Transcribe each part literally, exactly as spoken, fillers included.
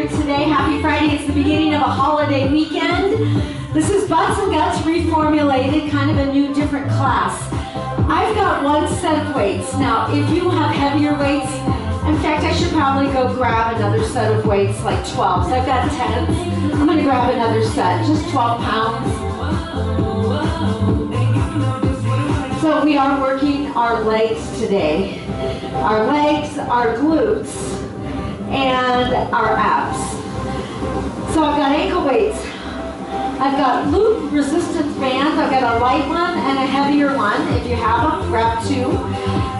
here today. Happy Friday. It's the beginning of a holiday weekend. This is Butts and Guts reformulated, kind of a new, different class. I've got one set of weights. Now, if you have heavier weights, in fact, I should probably go grab another set of weights, like twelves. I've got tens. I'm going to grab another set, just twelve pounds. So we are working our legs today. Our legs, our glutes, and our abs. So I've got ankle weights. I've got loop resistance bands. I've got a light one and a heavier one. If you have them, grab two.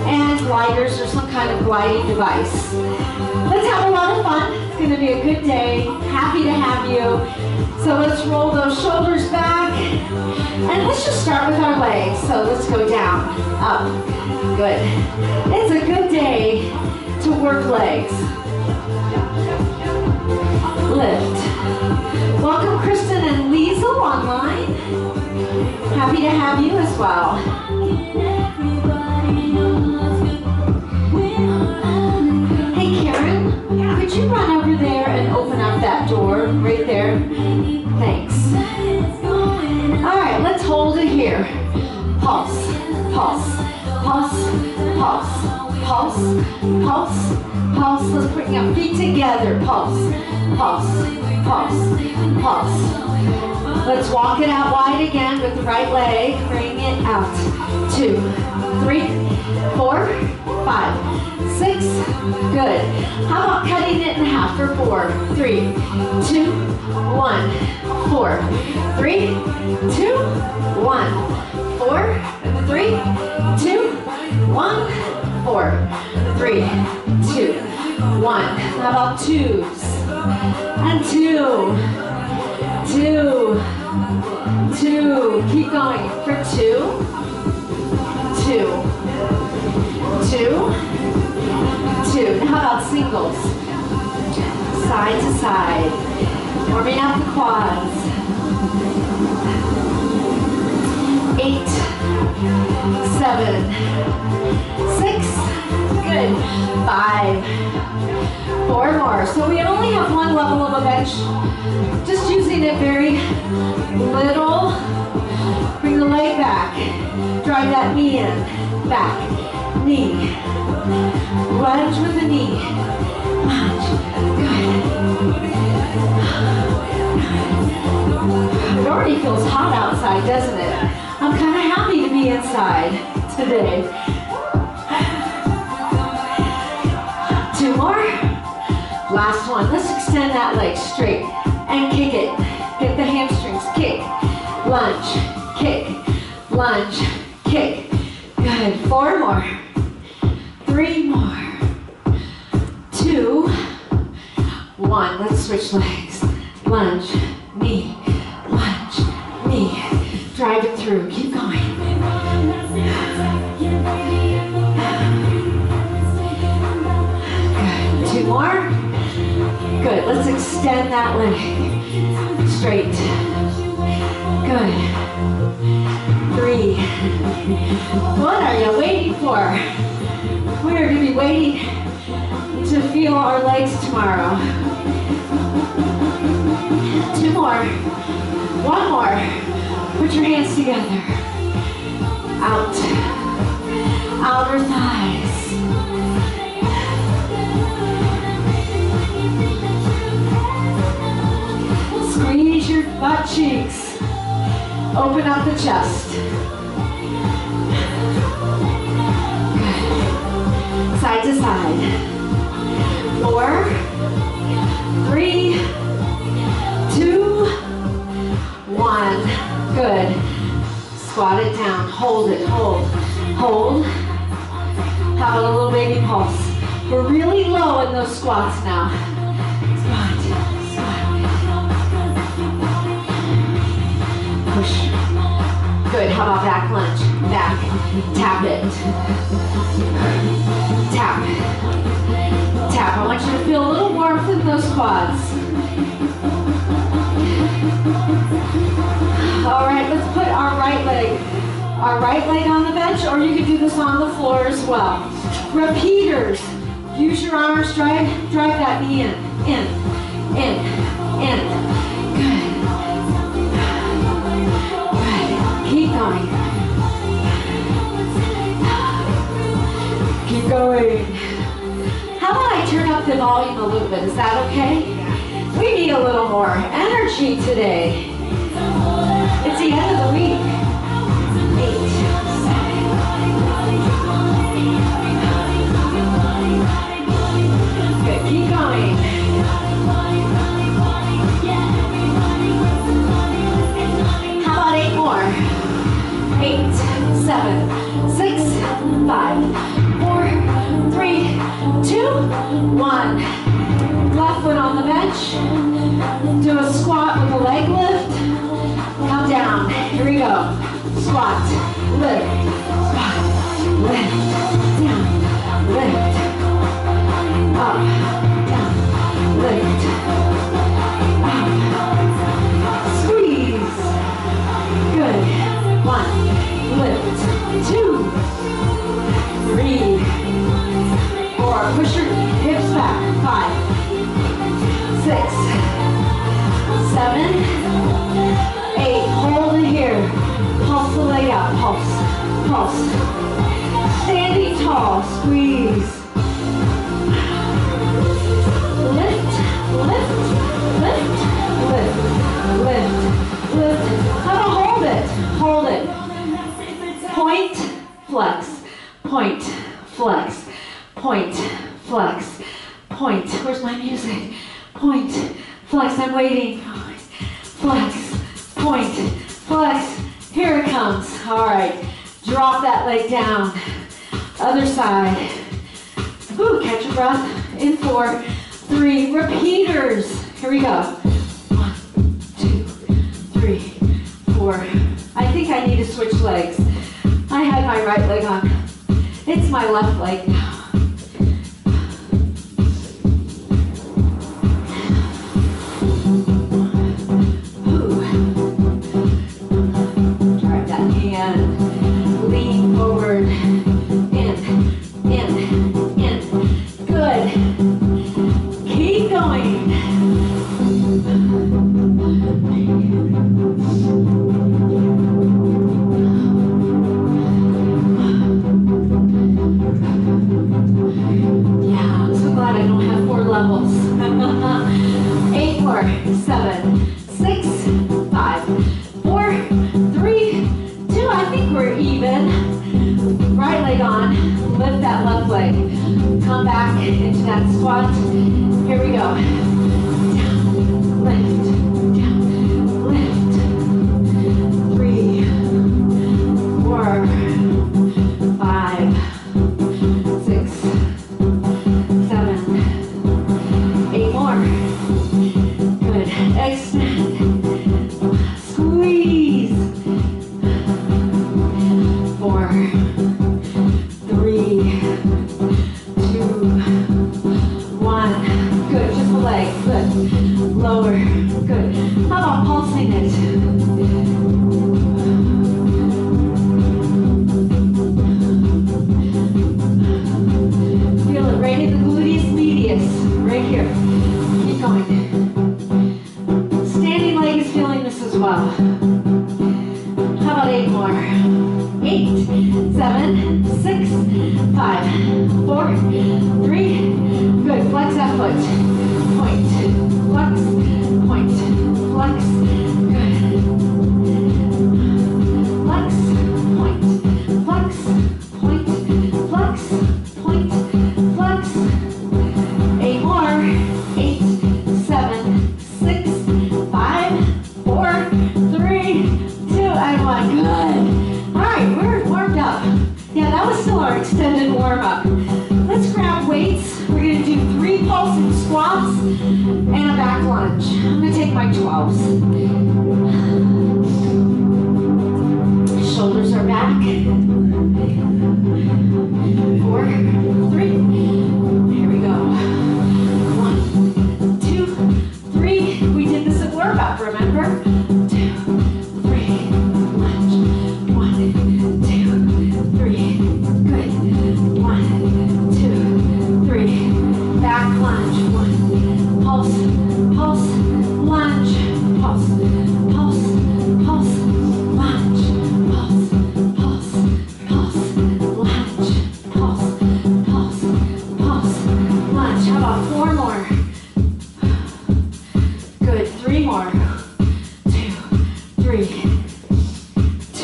And gliders or some kind of gliding device. Let's have a lot of fun. It's going to be a good day. Happy to have you. So let's roll those shoulders back. And let's just start with our legs. So let's go down, up, good. It's a good day to work legs. Lift. Welcome Kristen and Lisa online. Happy to have you as well. Hey Karen, yeah. Could you run over there and open up that door right there? Thanks. Alright, let's hold it here. Pulse, pulse, pulse, pulse, pulse, pulse. Pulse, let's bring our feet together. Pulse, pulse, pulse, pulse. Let's walk it out wide again with the right leg. Bring it out. Two, three, four, five, six. Good. How about cutting it in half for four, three, two, one, four, three, two, one, four, three, two, one, four, three, two, one. How about twos? And two, two, two. Keep going for two, two, two, two. And how about singles? Side to side. Warming up the quads. Eight, seven, six. Good. Five. Four more. So we only have one level of a bench. Just using it very little. Bring the leg back. Drive that knee in. Back. Knee. Lunge with the knee. Lunge. Good. It already feels hot outside, doesn't it? I'm kind of happy to be inside today. Two more. Last one. Let's extend that leg straight and kick it. Get the hamstrings. Kick. Lunge. Kick. Lunge. Kick. Good. Four more. Three more. Two. One. Let's switch legs. Lunge. Knee. Lunge. Knee. Drive it through. Keep going. Two more. Good. Let's extend that leg. Straight. Good. Three. What are you waiting for? We are going to be waiting to feel our legs tomorrow. Two more. One more. Put your hands together. Out. Outer thighs. Squeeze your butt cheeks. Open up the chest. Good. Side to side. Four, three, two, one. Good. Squat it down. Hold it. Hold. Hold. How about a little baby pulse? We're really low in those squats now. Push. Good, how about back lunge? Back, tap it. Tap, tap. I want you to feel a little warmth in those quads. All right, let's put our right leg, our right leg on the bench, or you can do this on the floor as well. Repeaters, use your arms, drive, drive that knee in, in, in, in, good, good, keep going, keep going. How about I turn up the volume a little bit, is that okay? We need a little more energy today, it's the end of the week. One, left foot on the bench, do a squat with a leg lift, come down, here we go, squat, lift, squat, lift, down, lift, up, down, lift, up, squeeze, good, one, lift, two, three, four, push your hips back, five, six, seven, eight, hold it here, pulse the leg out, pulse, pulse, standing tall, squeeze, lift, lift, lift, lift, lift, lift, how about hold it, hold it, point, flex, point, flex, point, flex, point, where's my music, point, flex, I'm waiting, flex, point, flex, here it comes, all right, drop that leg down, other side, ooh, catch your breath, in four, three, repeaters, here we go, one, two, three, four, I think I need to switch legs, I had my right leg on, it's my left leg now. Extended warm-up. Let's grab weights. We're going to do three pulsing squats.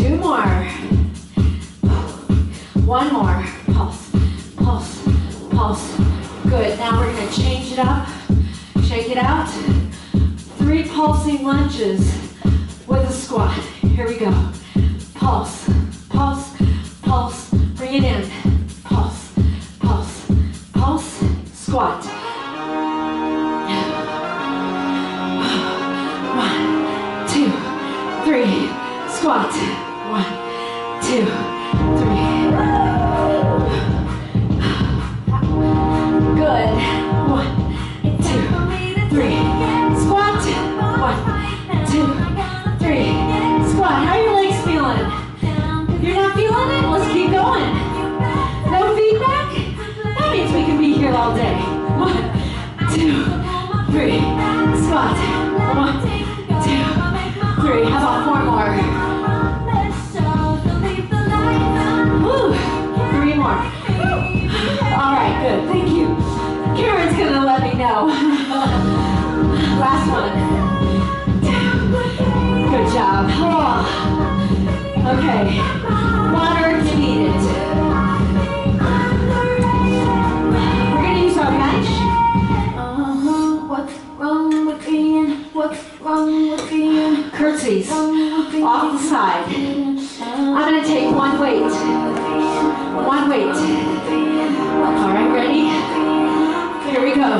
Two more. One more. Pulse, pulse, pulse. Good. Now we're going to change it up. Shake it out. Three pulsing lunges with a squat. Here we go. Pulse, pulse, pulse. Bring it in. Pulse, pulse, pulse. Squat. One, two, three. Squat. One, two, three. Good. One, two, three. Squat. One, two, three. Squat. How are your legs feeling? If you're not feeling it, let's keep going. No feedback? That means we can be here all day. One, two, three. Squat. One, two, three. How about four more? Alright, good. Thank you. Karen's going to let me know. Last one. Good job. Oh. Okay. Water if you need it. We're going to use our bench. Uh-huh. What's wrong with being? What's wrong with being? Curtsies. Off the side. I'm going to take one weight. One weight. All right, ready? Here we go.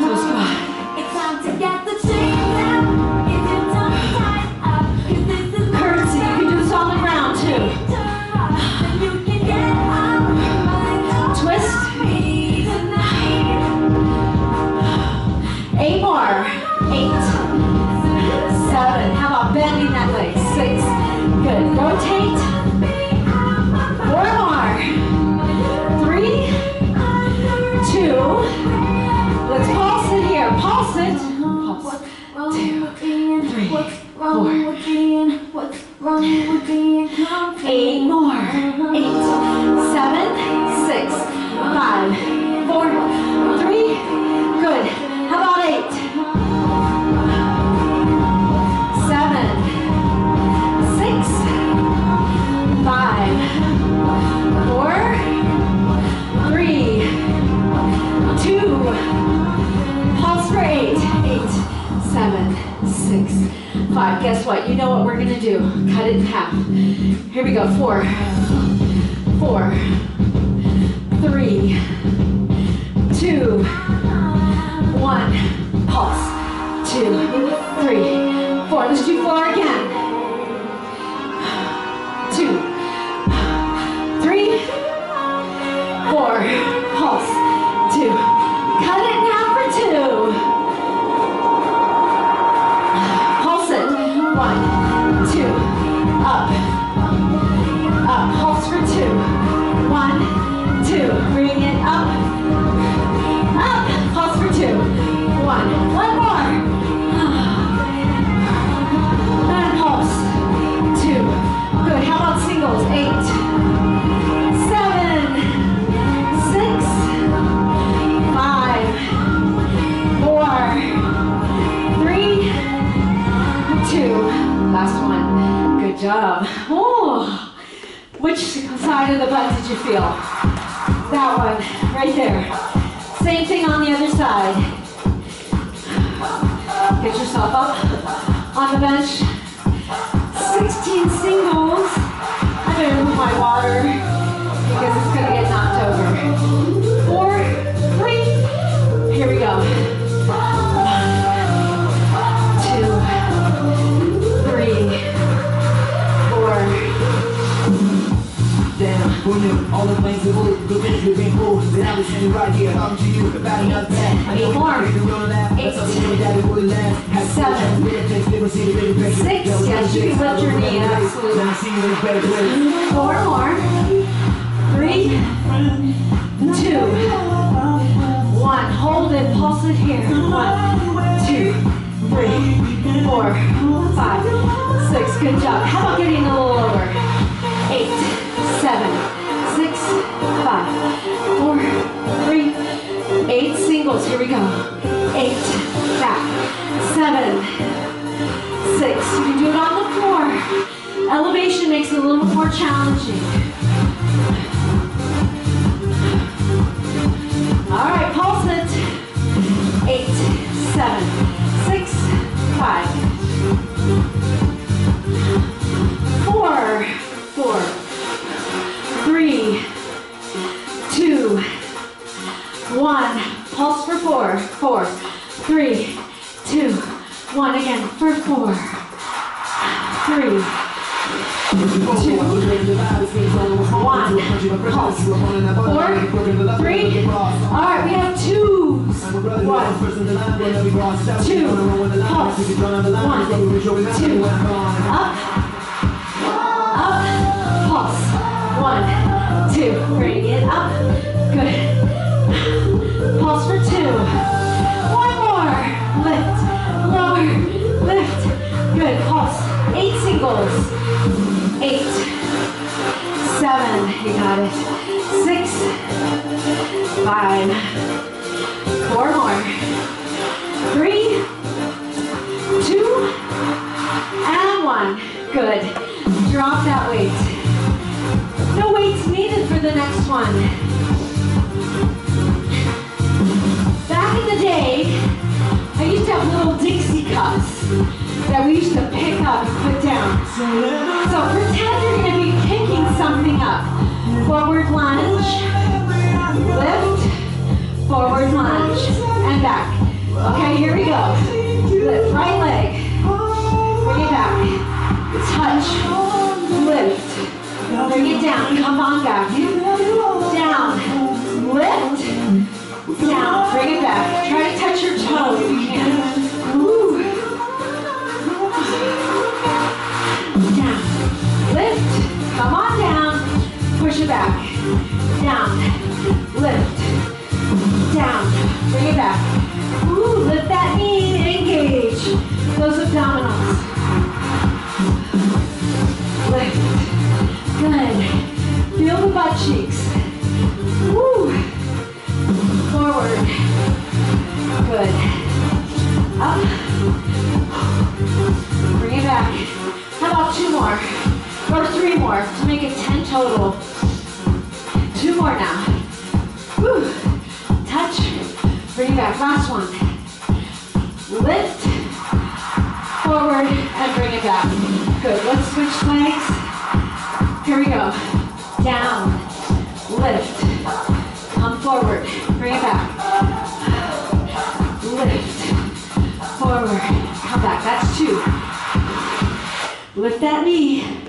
So squat. It's time to get the chains out. If you don't tie up, 'cause this is curtsy. You can do this all around too. Twist. Eight more. Eight. Seven. How about bending that leg? Six. Good. Rotate. Four more. Three. Two. Let's pulse it here. Pulse it. Pulse. Two. Three. Four. Eight more. Eight. Seven. Six. Five. Four. Three. Good. How about eight? Seven. Six. Five. Four, three, two, pulse for eight, eight, seven, six, five. Guess what? You know what we're gonna do. Cut it in half. Here we go. Four, four, three, two, one, pulse, two, three, four. Let's do four again. Two. Three, four, pulse, two. Cut it now for two. Pulse it. One, two, up, up. Pulse for two. One, two. Bring it up, up. Pulse for two. One, one more. And pulse. Two. Good. How about singles? Eight. Last one. Good job. Oh, which side of the butt did you feel? That one, right there. Same thing on the other side. Get yourself up on the bench. sixteen singles. I'm gonna move my water because it's gonna get knocked over. Four, three. Here we go. All the planes of wood, the things we've been cool. Then I was standing right here, talking to you about another thing. I need more. Eight. Seven. Six. Yes, you can lift your knee up. Four more. Three. Two. One. Hold it. Pulse it here. One. Two. Three. Four. Five. Six. Good job. How about getting a little over? Eight. Seven, six, five, four, three, eight singles. Here we go. Eight, back. Seven, six. You can do it on the floor. Elevation makes it a little more challenging. All right, pulse it. Eight, seven, six, five, four, four, three, two, one. Pulse for four, four, three, two, one. Again for four, three, two, one. Pulse. Four, three. All right, we have twos. One, two. Pulse. One, two. Up. Up. Pulse. One, two. Ready to get up. Good. Pulse for two. One more. Lift. Lower. Lift. Good. Pulse. Eight singles. Eight, seven, you got it, six, five, four more, three, two, and one. Good. Drop that weight. No weights needed for the next one. Back in the day, I used to have little Dixie cups that we used to pick up and put down. So pretend you're going to be picking something up. Forward lunge, lift, forward lunge, and back. Okay, here we go. Lift, right leg, bring it back, touch, lift, bring it down, come on back, down, lift, down, bring it back. Try to touch your toe if you can. Come on down, push it back, down, lift, down, bring it back. Ooh, lift that knee, engage those abdominals. Lift, good, feel the butt cheeks. Ooh, forward, good, up, bring it back. How about two more? Or three more to make it ten total. Two more now. Woo. Touch. Bring it back. Last one. Lift. Forward and bring it back. Good. Let's switch legs. Here we go. Down. Lift. Come forward. Bring it back. Lift. Forward. Come back. That's two. Lift that knee.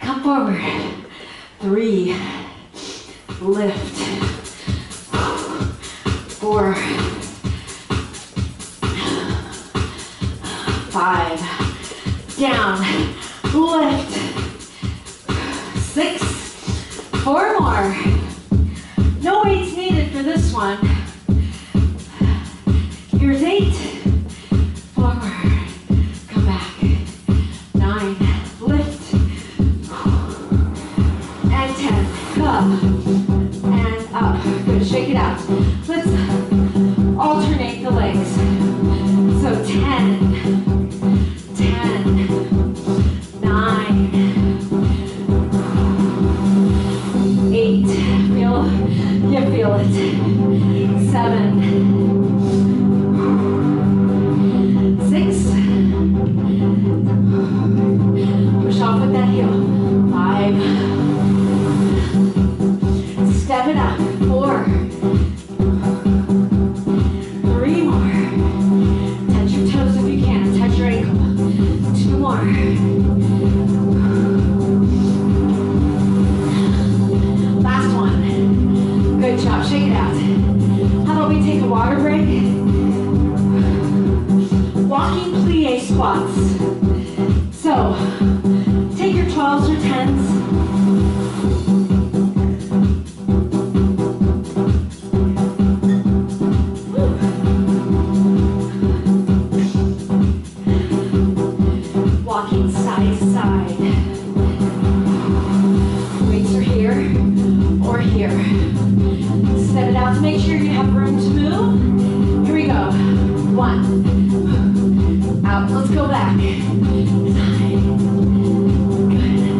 Come forward, three, lift, four, five, down, lift, six, four more. No weights needed for this one. Here's eight, forward, come back, nine, up and up. Good, shake it out. Let's alternate the legs. So ten, ten, nine, eight, feel, you feel it, seven, six, push off with that heel, five, out. Let's go back. Nine. Good.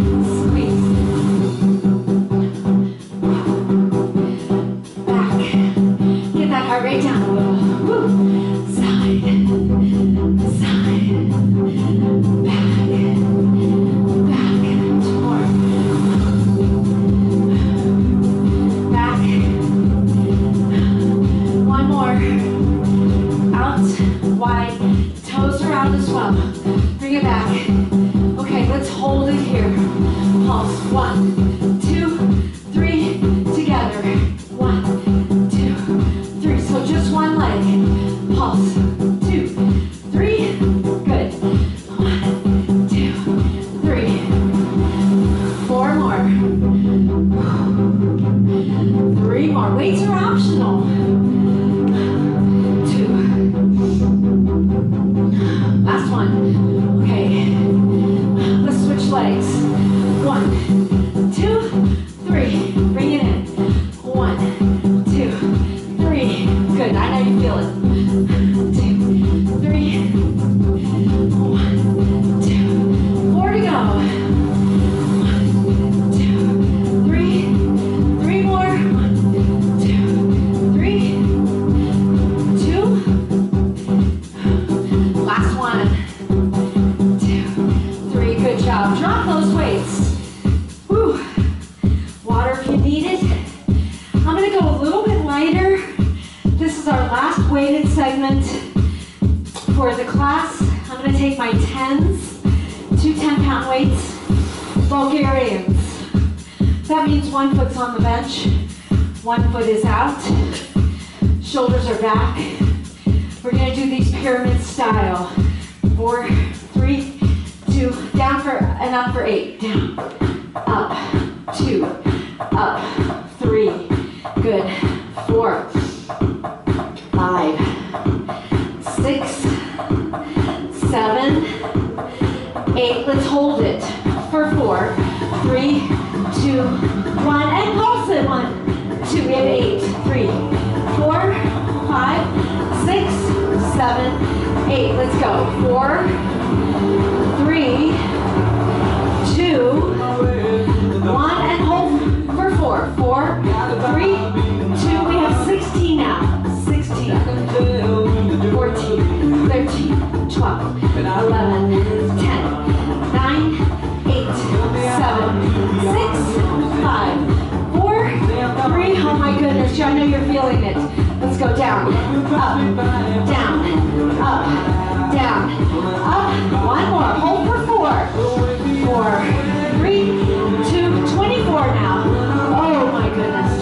One, two, three, together. One, two, three. So just one leg. Pulse. Two, three. Good. One, two, three. Four more. Three more. Weights are optional. Two. Last one. Okay. Let's switch legs. One, two, three, bring it in. One, two, three, good, I know you feel it. Two, three, one, two, four to go. One, two, three, three more. One, two, three, two. Last one, two, three, good job. Drop those weights. Weighted segment for the class. I'm going to take my tens, two ten pound weights, Bulgarians. That means one foot's on the bench, one foot is out, shoulders are back. We're going to do these pyramid style. Four, three, two, down for, and up for eight. Down, up, two, up, three, good, four, five, six, seven, eight. Let's hold it for four, three, two, one, and pulse it. One, two, we have eight, three, four, five, six, seven, eight. Let's go. Four, three, two, one, and hold for four. Four, three, two. We have sixteen now. fourteen, thirteen, twelve, eleven, ten, nine, eight, seven, six, five, four, three, oh my goodness, I know you're feeling it. Let's go down, up, down, up, down, up, one more, hold for four, four, three, two, twenty-four now, oh my goodness,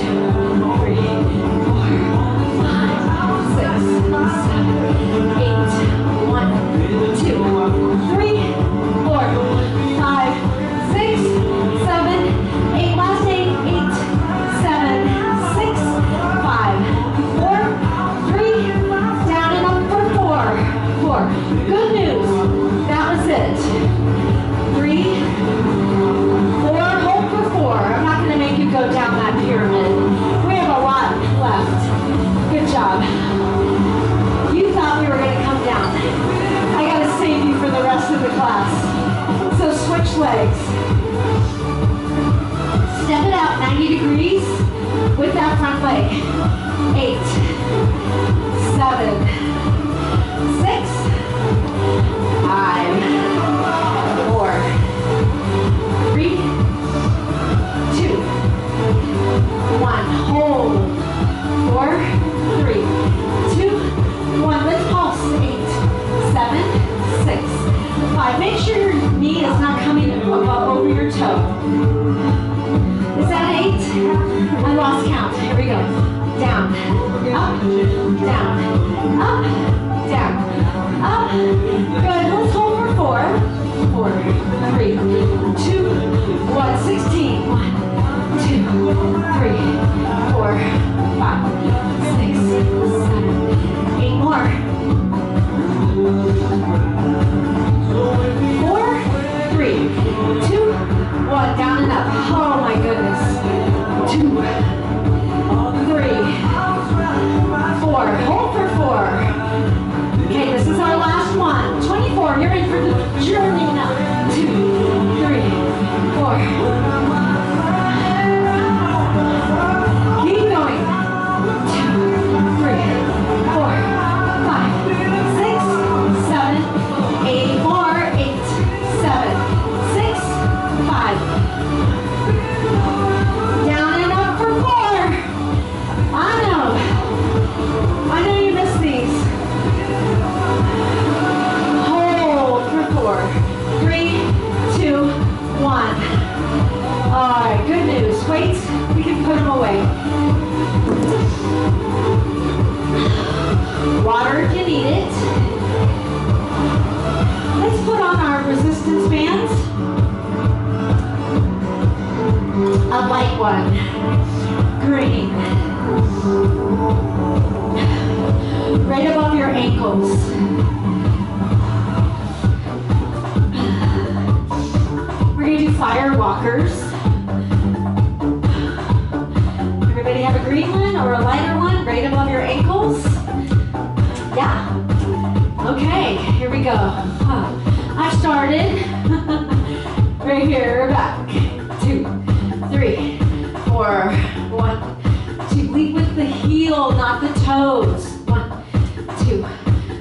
legs. Step it out ninety degrees with that front leg. Eight, seven, six, five, four, three, two, one. Hold. Four, three, two, one. Let's pulse. Eight, seven, six, five. Make sure your knee is not coming above over your toe. Is that eight? I lost count. Here we go. Down, up, down, up, down, up. Good. Let's hold for four. Four, three, two, one. Sixteen. One, two, three, four, five, six, seven, eight more. Three, two, one, down and up. Oh my goodness. Two, three, four. Hold for four. Okay, this is our last one. twenty-four, you're in for the journey now. Two, three, four. Keep going. Two, three, four, five, six, seven, eight, four, eight, seven. Five. Down and up for four. I know. I know you missed these. Hold for four. Three, two, one. Oh, plates, we can put them away. Water if you need it. Let's put on our resistance bands. A light one. Green. Right above your ankles. Fire walkers. Everybody have a green one or a lighter one right above your ankles? Yeah. Okay, here we go. Huh. I started right here. Back. Two, three, four, one, two. Lead with the heel, not the toes. One, two,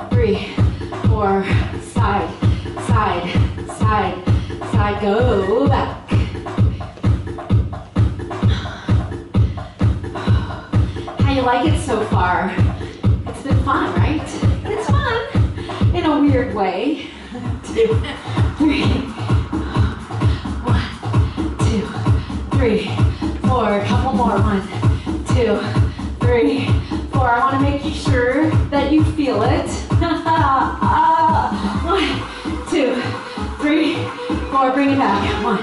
three, four. Side, side, side. I go back. How you like it so far? It's been fun, right? It's fun in a weird way. Two, three, one, two, three, four. A couple more. One, two, three, four. I want to make sure that you feel it. One, two, three. Or bring it back. One.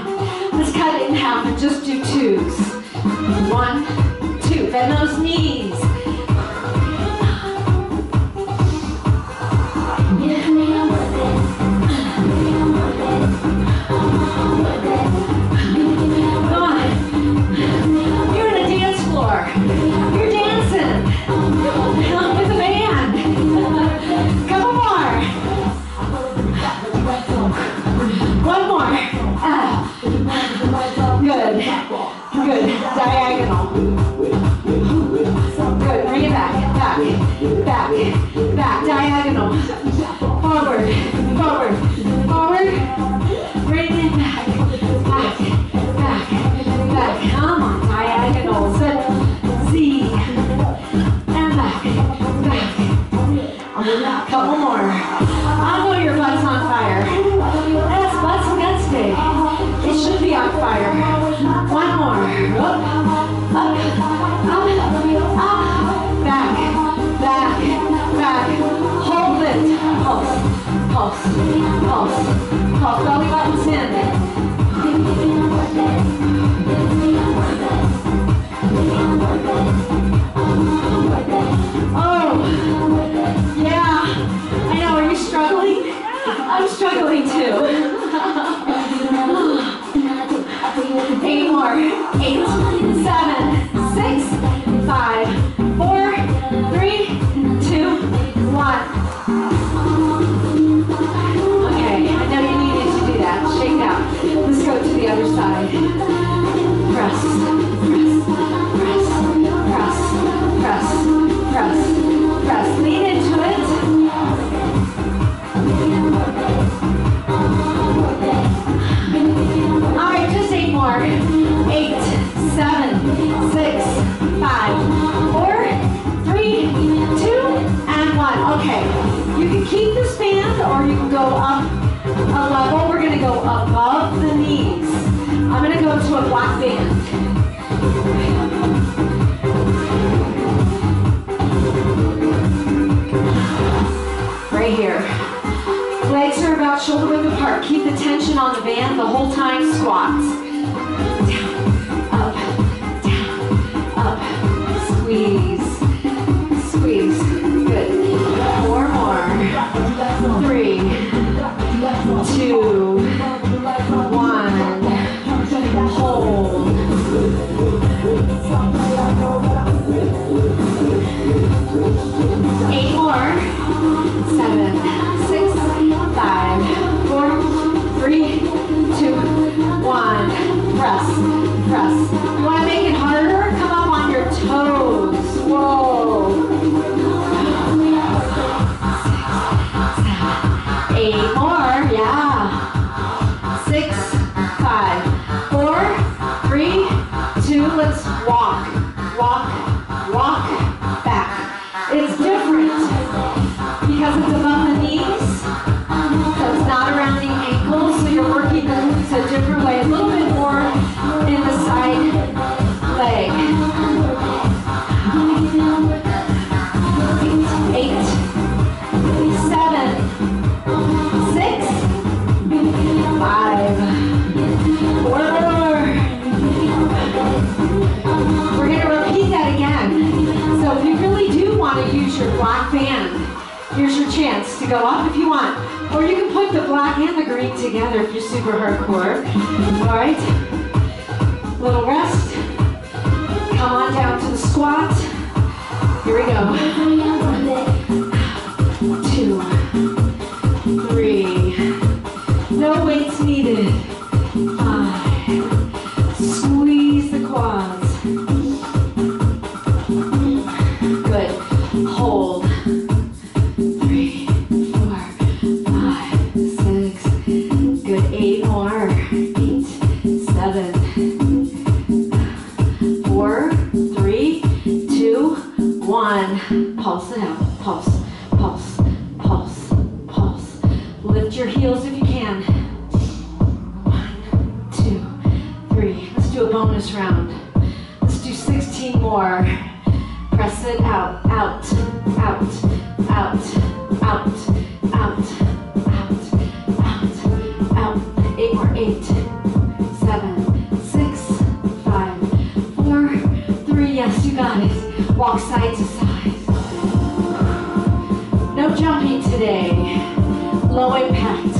Let's cut it in half and just do twos. One, two. Bend those knees. Good. Diagonal. Good. Bring it back. Back. Back. Back. Diagonal. Forward. Forward. Forward. Bring it back. Back. Back. Back. Come on. Diagonal. Set. Z. And back. Back. Couple more. I know your butt's on fire. That's Butts and Guts Day. It should be on fire. One more. Up, up, up, up, back, back, back. Hold it. Pulse, pulse, pulse, pulse. Belly button's in. Oh, yeah. I know. Are you struggling? I'm struggling too. Eight more. Eight, seven, six, five, four, three, two, one. Okay, I know you needed to do that. Shake out. Let's go to the other side. Press, press, press, press, press, press, press. Lean into it. All right, just eight, seven, six, five, four, three, two, and one. Okay, you can keep this band or you can go up a level. We're going to go above the knees. I'm going to go to a black band. Right here. Legs are about shoulder width apart. Keep the tension on the band the whole time. Squats. Down, up, down, up. Squeeze, squeeze. Good. Four more. Three, two, one. Hold. Eight more. Seven. Five, four, three, two, one. Press, press. You want to make it harder? Come up on your toes. Whoa. Six, eight more. Yeah. Six, five, four, three, two. Let's walk, walk, walk back. It's different because it's above the knees. A different way, a little bit more in the side. to go up if you want. Or you can put the black and the green together if you're super hardcore. All right. Little rest. Come on down to the squat. Here we go. One, two, three. No weights needed. Five. Squeeze the quads. Pulse it out. Pulse, pulse, pulse, pulse. Lift your heels if you can. One, two, three. Let's do a bonus round. Let's do sixteen more. Press it out, out, out, out, out, out, out, out, out. Eight more, eight, seven, six, five, four, three. Yes, you got it. Walk side to side. No jumping today, low impact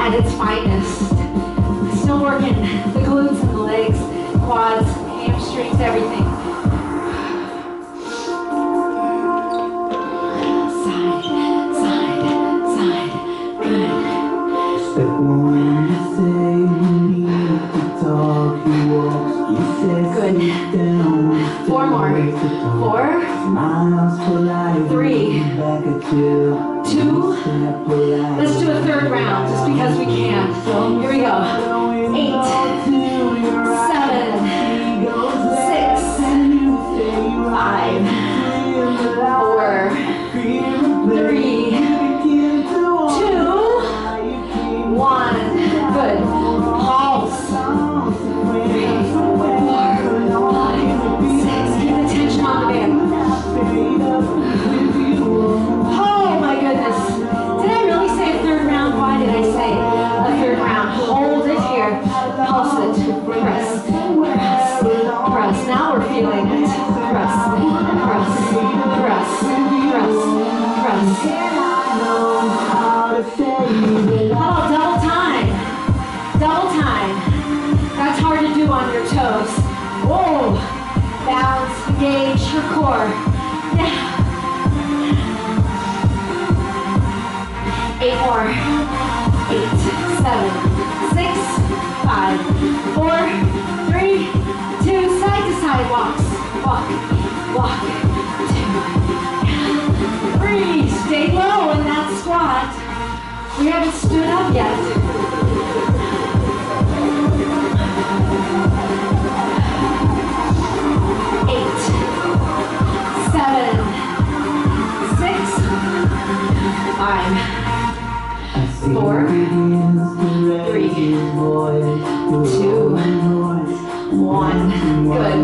at its finest. Still working the glutes and the legs, quads, hamstrings, everything. Side, side, side, good. But when you say you need to talk, you walk, you say sit down. Four more, four, three, two, let's do a third round, just because we can. Here we go. Eight, seven, six, five, four, three, two, one. Good. Pulse. Three, four, five, six. Keep the tension on the band. Pulse it, press, press, press. Now we're feeling it. Press, press, press, press, press. Oh, double time. Double time. That's hard to do on your toes. Whoa. Balance, engage your core. Yeah. Eight more. Eight, seven, six, five, four, three, two, side to side walks. Walk, walk, two, three. Stay low in that squat. We haven't stood up yet. Eight, seven, six, five, four, three, two, one, good.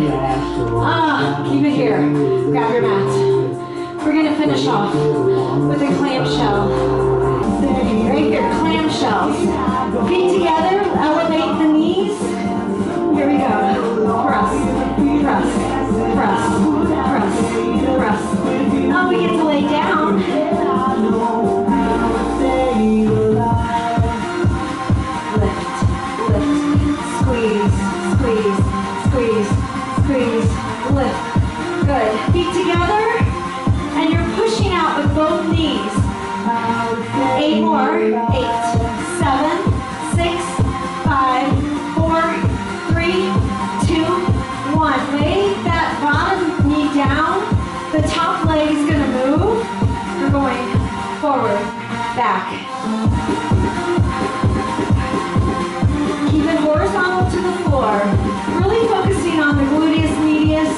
Ah, keep it here. Grab your mat. We're gonna finish off with a clamshell. Right here, clamshells. Feet together, elevate the knees. Here we go. Press, press, press, press, press. Now we get to lay down. Squeeze, squeeze, squeeze, lift. Good. Feet together, and you're pushing out with both knees. Eight more. Eight, seven, six, five, four, three, two, one. Lay that bottom knee down. The top leg is going to move. You're going forward, back. Keep it horizontal to the floor. Really focusing on the gluteus medius.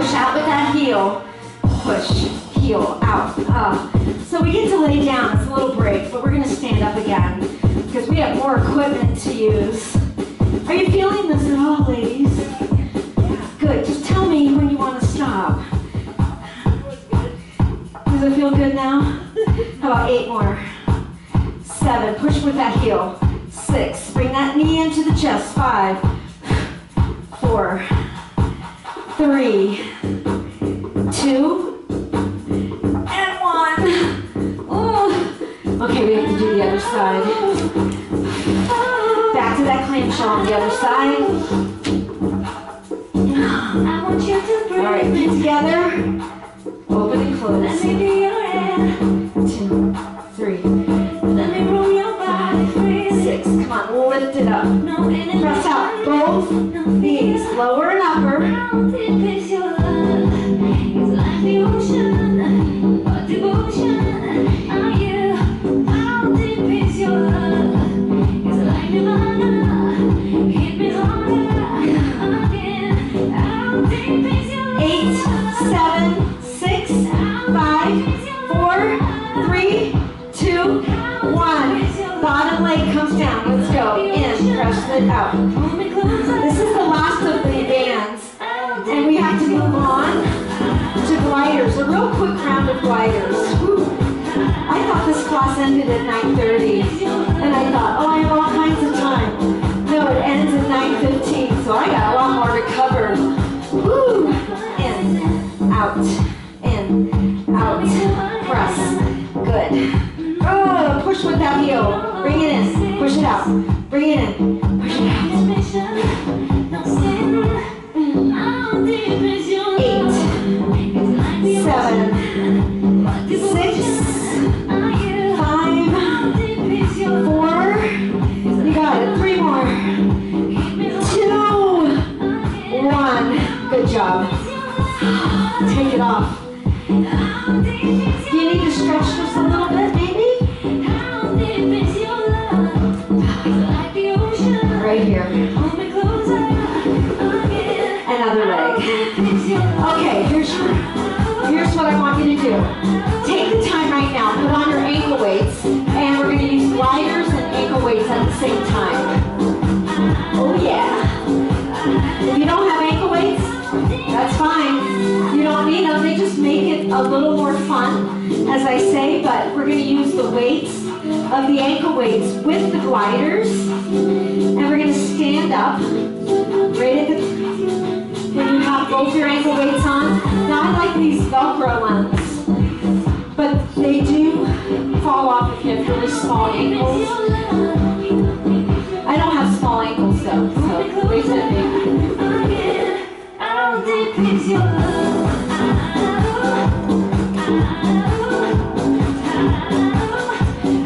Push out with that heel. Push, heel, out, up. So we get to lay down. It's a little break, but we're going to stand up again because we have more equipment to use. Are you feeling this at all, ladies? Good. Just tell me when you want to stop. Does it feel good now? How about eight more? Seven, push with that heel. Six, bring that knee into the chest. Five, four, three, two, and one. Ooh. Okay, we have to do the other side. Back to that clamshell on the other side. I want you to breathe. All right, feet together. Open and close. Let me be your head. Two, three. Let me roll your body free. Six. Come on, lift it up. No, press out both knees, lower and upper. Out. This is the last of the bands, and we have to move on to gliders, a real quick round of gliders. Whew. I thought this class ended at nine thirty, and I thought, oh, I have all kinds of time. No, it ends at nine fifteen, so I got a lot more to cover. Woo. In, out, in, out, press, good. Oh, push with that heel, bring it in, push it out, bring it in. Take it off. You need to stretch just a little bit, maybe? Right here. Another leg. Okay, here's, here's what I want you to do. Take the time right now, put on your ankle weights, and we're going to use gliders and ankle weights at the same time. Oh yeah. If you don't have ankle weights, that's fine. You don't need them. They just make it a little more fun, as I say, but we're going to use the weights of the ankle weights with the gliders, and we're going to stand up right at the, when you have both your ankle weights on. Now, I like these Velcro ones, but they do fall off if you have really small ankles. I don't have small ankles, though, so they tend to be. It's your love.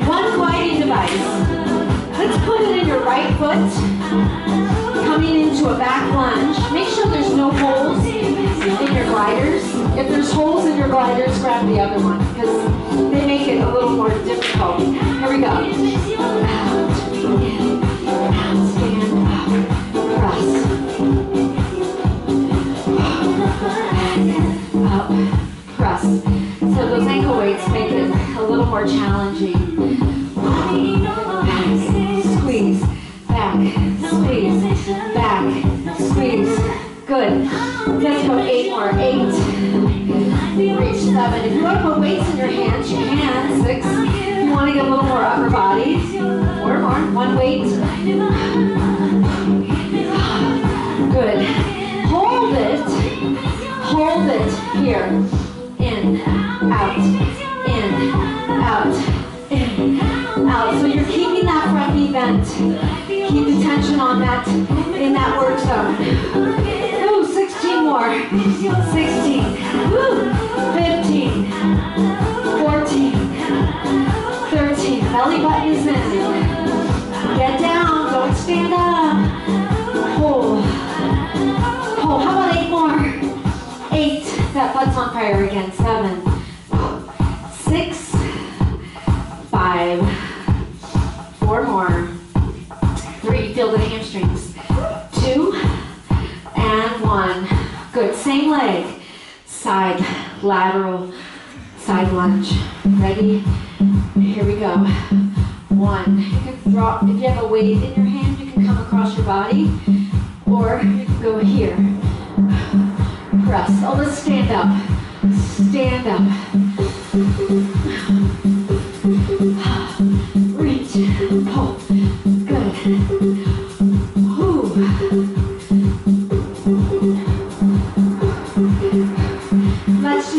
One gliding device. Let's put it in your right foot, coming into a back lunge. Make sure there's no holes in your gliders. If there's holes in your gliders, grab the other one, because they make it a little more difficult. Here we go. Out, in, out, stand up. Make it a little more challenging. Back, squeeze, back, squeeze, back, squeeze. Good. Let's go eight more. Eight. Reach seven. If you want to put weights in your hands, you can. Six. If you want to get a little more upper body, four more. One weight. Good. Hold it. Hold it here. In, out. In, out, in, out. So you're keeping that front knee bent. Keep the tension on that, in that work zone. Ooh, sixteen more. sixteen. Ooh, fifteen. fourteen. thirteen. Belly button is in. Get down. Don't stand up. Hold. Hold. How about eight more? Eight. That butt's on fire again. Seven. Six, five, four more, three, feel the hamstrings, two, and one. Good, same leg, side, lateral, side lunge. Ready? Here we go. One, you can drop, if you have a weight in your hand, you can come across your body, or you can go here. Press. Oh, let's stand up. Stand up. Reach, hold, good. Ooh. Let's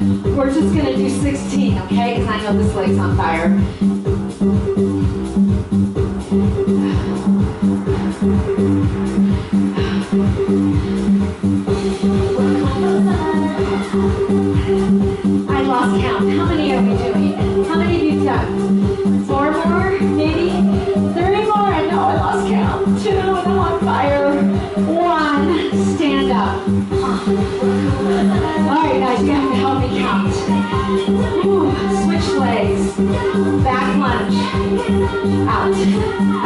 We're just gonna do sixteen, okay? Because I know this leg's on fire. I lost count. How many are we doing? How many have you done? Four more? Maybe? Three more? I know I lost count. Two, and I'm on fire. One, stand up. All right, guys, you have to help me count. Ooh, switch legs. Back lunge. Out,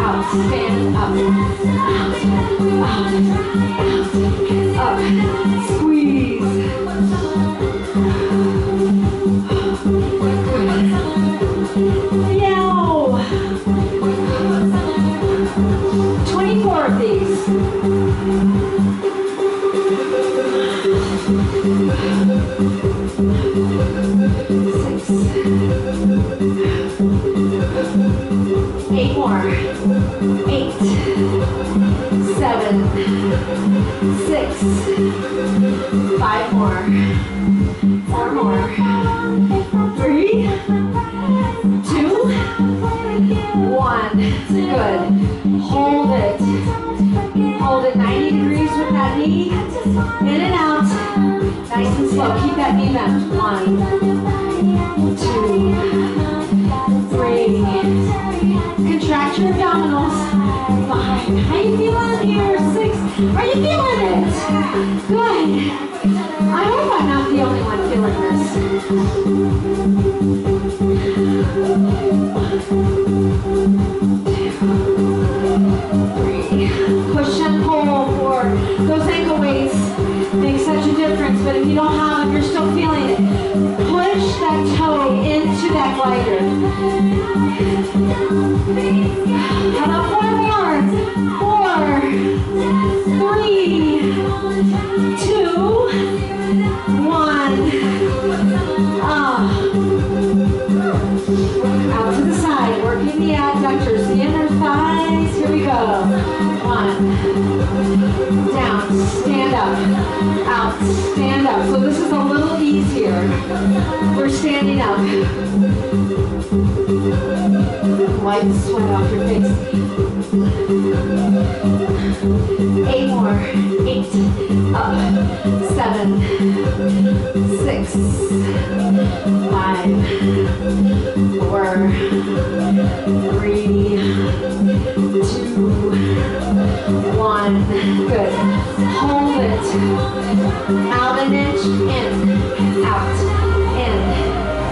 out, stand up. Out, out, up, squeeze. twenty-four of these. Six. Eight more. Eight. Seven. Six. Five more. Four more. Three. Two. One. Good. Hold it. Hold it ninety degrees with that knee. In and out. Nice and slow. Keep that knee bent. One, two, three. Contract your abdominals. Five. How you feeling here? Six. Are you feeling it? Good. I hope I'm not the only one feeling this. Two, three. Push and pull for those ankle weights. Makes such a difference, but if you don't have them, you're still feeling it. Push that toe into that glider. Come up one more. Four, three, two, one. Up. Out to the side, working the adductors, the inner thighs. Here we go. One. Down, stand up. Out, stand up. So this is a little easier. We're standing up. Wipe the sweat off your face. Eight more. Eight. Up. Seven. Six. Five. Four. Three. Two. One. Good. Hold it. Out an inch. In. Out. In.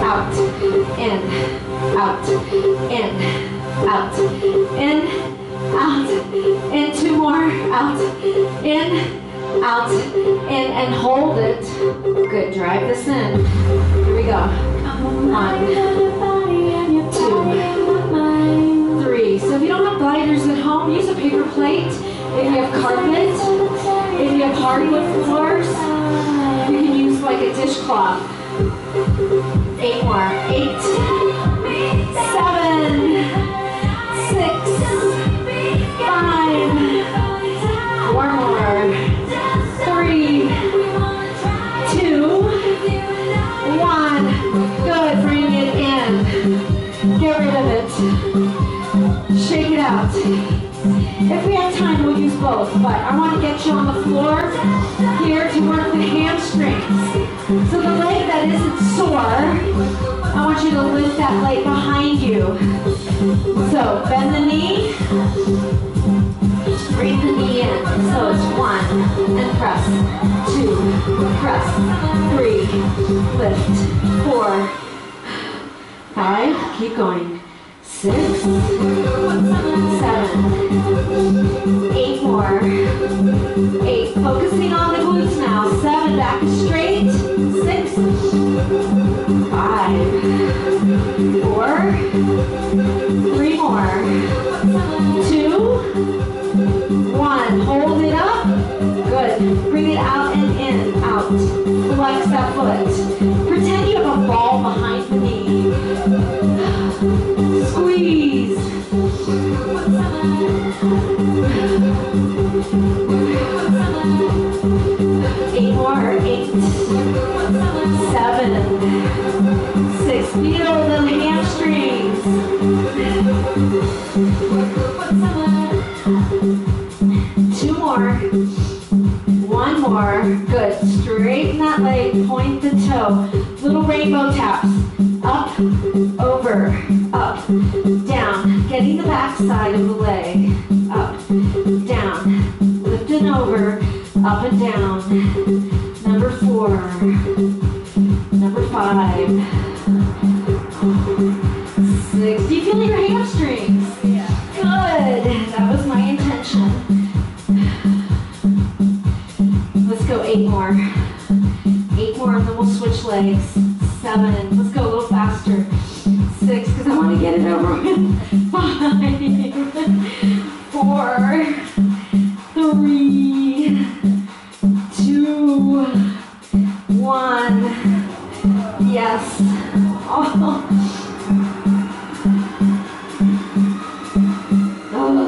Out. In. Out. In. Out, in, out, in, two more, out, in, out, in, and hold it. Good, drive this in. Here we go. One, two, three. So if you don't have gliders at home, use a paper plate. If you have carpet, if you have hardwood floors, you can use like a dishcloth. Eight more, eight, seven, shake it out. If we have time, we'll use both, but I want to get you on the floor here to work the hamstrings. So the leg that isn't sore, I want you to lift that leg behind you. So bend the knee, bring the knee in. So it's one, and press, two, press, three, lift, four, five, keep going. Six, seven, eight more, eight, focusing on the glutes now, seven, back straight, six, five, four, three more, two, one, hold it up, good, bring it out and in, out, flex that foot, pretend you have a ball behind the knee. Squeeze. Eight more. Eight. Seven. Six, feel them hamstrings. Two more. One more. Good. Straighten that leg. Point the toe. Little rainbow taps. Up, over, up, down. Getting the back side of the leg. Up, down. Lift and over. Up and down. Number four. Number five. Six. Do you feel your hamstrings? Yeah. Good. That was my intention. Let's go eight more. Eight more and then we'll switch legs. Seven. Let's go a little faster. Six, because I want to get it over with. Five. Four. Three. Two. One. Yes. Oh. Oh.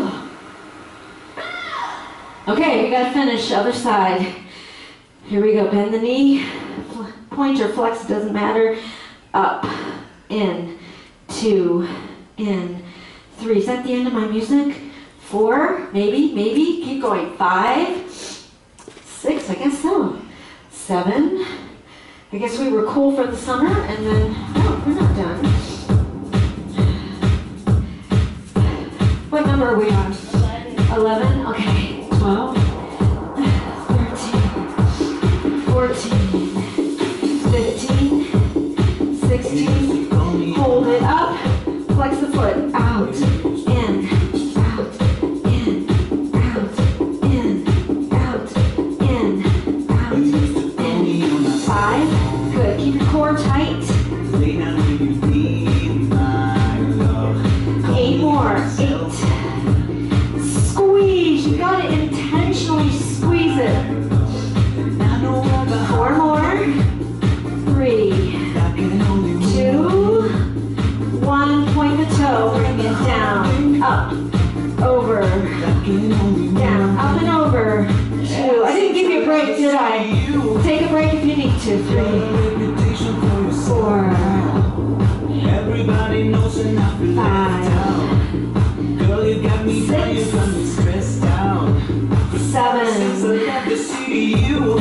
Okay, we gotta finish. Other side. Here we go. Bend the knee. Point or flex, it doesn't matter. Up, in, two, in, three. Is that the end of my music? Four, maybe, maybe. Keep going. Five, six, I guess so. Seven. I guess we were cool for the summer, and then, no, we're not done. What number are we on? eleven, okay, twelve, thirteen, fourteen, fifteen, sixteen, hold it up, flex the foot, out, in, out, in, out, in, out, in, out, in, five. Good. Keep your core tight. Eight more. Eight. Squeeze. You got to intentionally squeeze it. Four more. Three. Two. One. Point the toe. Bring it down. Up. Over. Down. Up and over. Two. I didn't give you a break, did I? Take a break if you need to. Three. Everybody knows enough to left out. Girl, you got me down, you got me stressed out. Seven.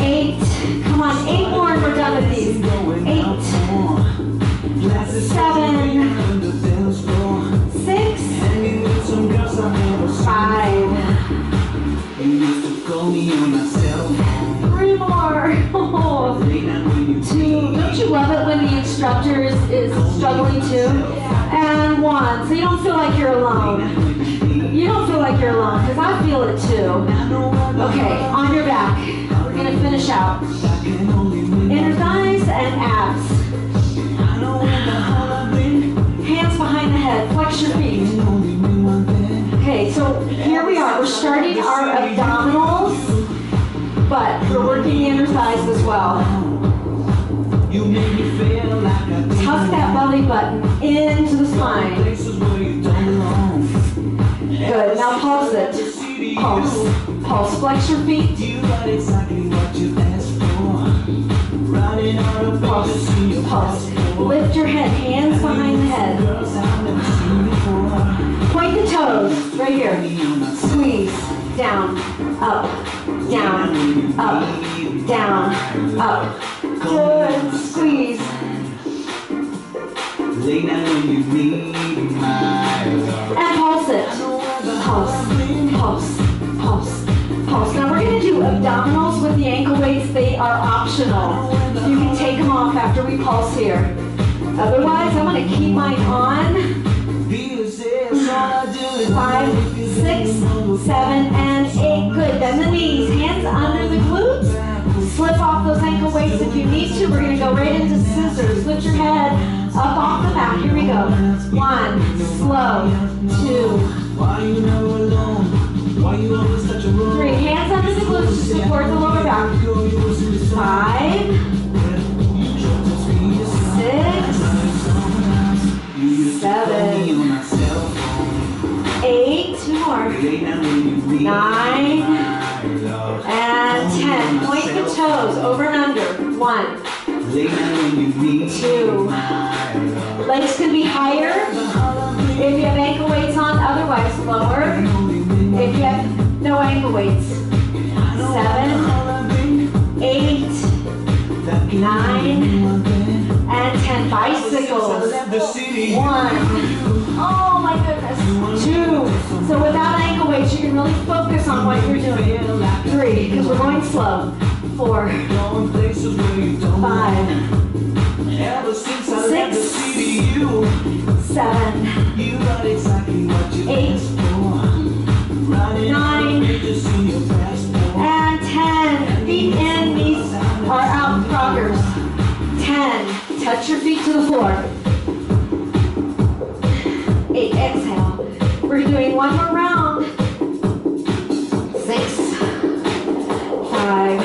Eight. Come on, eight more and we're done with these. Eight. Seven. Six. Five. Three more. Two. Don't you love it when the instructor is, is struggling too? And one. So you don't feel like you're alone. You don't feel like you're alone, because I feel it too. Okay, on your back. We're going to finish out. Inner thighs and abs. Hands behind the head. Flex your feet. Okay, so here we are. We're starting our abdominals, but we're working the inner thighs as well. Tuck that belly button into the spine. Good, now pulse it. Pulse, pulse, flex your feet. Pulse, pulse. Lift your head, hands behind the head. Point the toes, right here. Squeeze. Down, up, down, up, down, up. Good, squeeze. And pulse it. Pulse, pulse, pulse, pulse. Now we're going to do abdominals with the ankle weights. They are optional. You can take them off after we pulse here. Otherwise, I'm going to keep mine on. Five, six, seven, and eight. Good. Bend the knees. Hands under the glutes. Slip off those ankle weights if you need to. We're going to go right into scissors. Lift your head up off the mat. Here we go. One. Slow. Two. Three. Hands under the glutes to support the lower back. Five. Six. Seven. Eight, two more, nine, and ten. Point the toes over and under. One, Two. Legs could be higher. If you have ankle weights on, otherwise lower. If you have no ankle weights. Seven, eight, nine, and ten. Bicycles. One. Oh my goodness. Two. So without ankle weights, you can really focus on what you're doing. Three, because we're going slow. Four. Five. Six, seven, eight, nine, and ten. Feet in, knees are out, joggers. Ten, touch your feet to the floor. Eight, exhale. We're doing one more round. Six, five,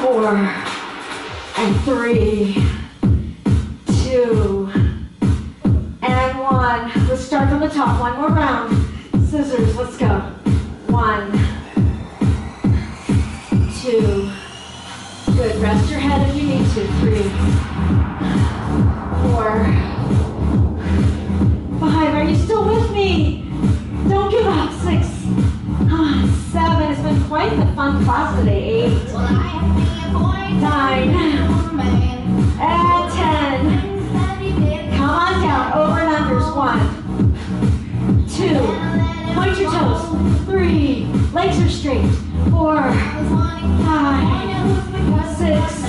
four, and three. Start from the top, one more round. Scissors, let's go. One, two, good. Rest your head if you need to. Three, four, five. Are you still with me? Don't give up. Six, seven. It's been quite the fun class today. Eight, nine, and ten. Come on down, over and unders. One. Two, point your toes. Three, legs are straight. Four, five, six,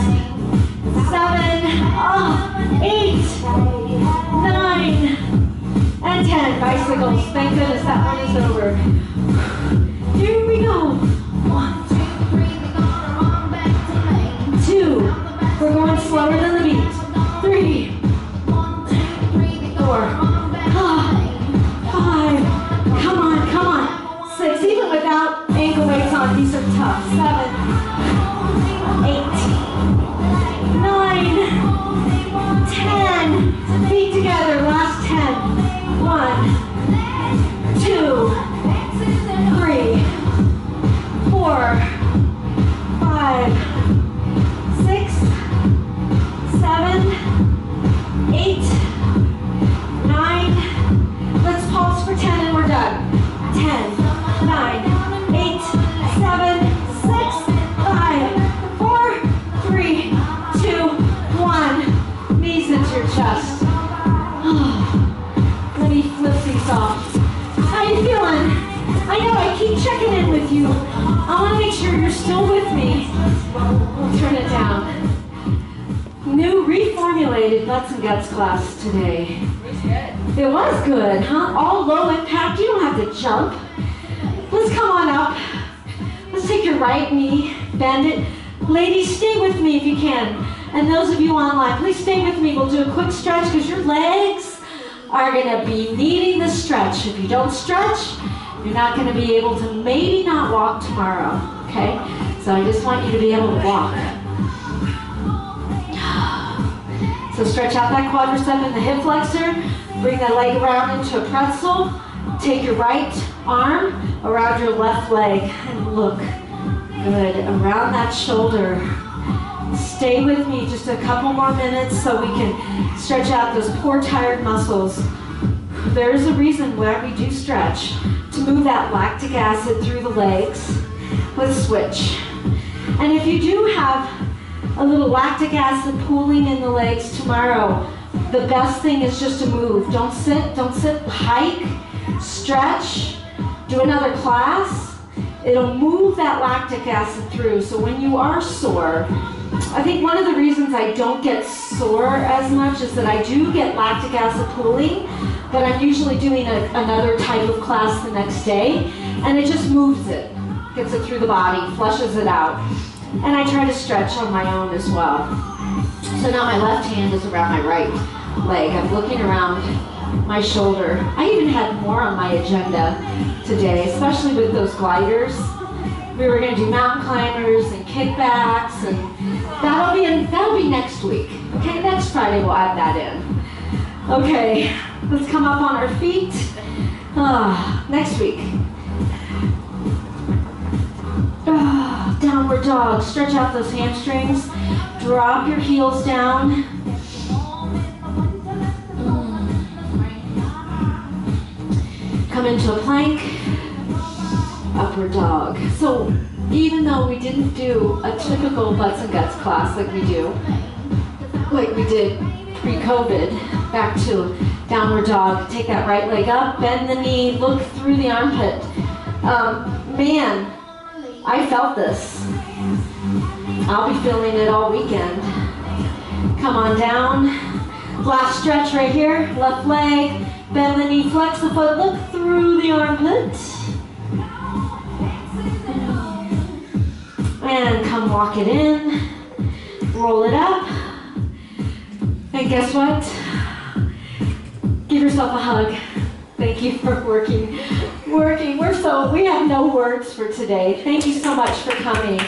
seven, eight, nine, and ten. Bicycles. Thank goodness that one is over. Here we go. One, two, we're going slower than the beat. Three, four. Without ankle weights on, these are tough. Seven, eight, nine, ten. Feet together, last ten. One, two, three, four, five, six, seven, eight, nine. Let's pulse for ten and we're done. Ten. Nine, eight, seven, six, five, four, three, two, one. Knees into your chest. Oh, let me flip these off. How you feeling? I know I keep checking in with you. I want to make sure you're still with me. We'll turn it down. New reformulated Butts and Guts class today. It was good, huh? All low impact. You don't have to jump. Let's come on up. Let's take your right knee, bend it. Ladies, stay with me if you can. And those of you online, please stay with me. We'll do a quick stretch because your legs are gonna be needing the stretch. If you don't stretch, you're not gonna be able to maybe not walk tomorrow, okay? So I just want you to be able to walk. So stretch out that quadricep and the hip flexor. Bring that leg around into a pretzel. Take your right arm around your left leg and look good around that shoulder. Stay with me just a couple more minutes so we can stretch out those poor tired muscles. There is a reason why we do stretch, to move that lactic acid through the legs. Let's switch. And if you do have a little lactic acid pooling in the legs tomorrow, the best thing is just to move. Don't sit, don't sit, hike. Stretch, do another class. It'll move that lactic acid through. So when you are sore, I think one of the reasons I don't get sore as much is that I do get lactic acid pooling, but I'm usually doing a, another type of class the next day, and it just moves it, gets it through the body, flushes it out. And I try to stretch on my own as well. So now my left hand is around my right leg. I'm looking around my shoulder. I even had more on my agenda today, especially with those gliders. We were going to do mountain climbers and kickbacks, and that'll be in, that'll be next week. Okay, next Friday we'll add that in. Okay, let's come up on our feet. Ah, next week. Ah, downward dog. Stretch out those hamstrings. drop your heels down. Come into a plank, upward dog. So even though we didn't do a typical Butts and Guts class like we do, like we did pre-COVID, back to downward dog, take that right leg up, bend the knee, look through the armpit. Um, man, I felt this. I'll be feeling it all weekend. Come on down. Last stretch right here. Left leg. Bend the knee. Flex the foot. Look through the armpit. And come walk it in. Roll it up. And guess what? Give yourself a hug. Thank you for working. Working. We're so, we have no words for today. Thank you so much for coming.